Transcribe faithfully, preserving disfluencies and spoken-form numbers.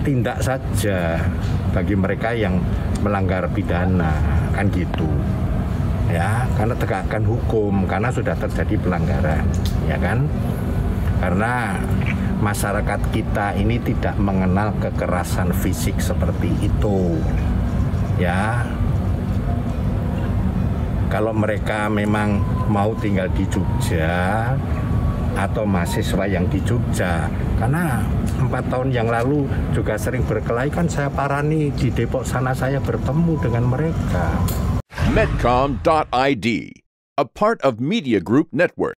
Tindak saja bagi mereka yang melanggar pidana, kan gitu ya, karena tegakkan hukum karena sudah terjadi pelanggaran, ya kan, karena masyarakat kita ini tidak mengenal kekerasan fisik seperti itu ya. Kalau mereka memang mau tinggal di Jogja atau mahasiswa yang di Jogja, karena empat tahun yang lalu juga sering berkelahi, kan saya parani di Depok sana, saya bertemu dengan mereka. Medcom dot I D, a part of Media Group Network.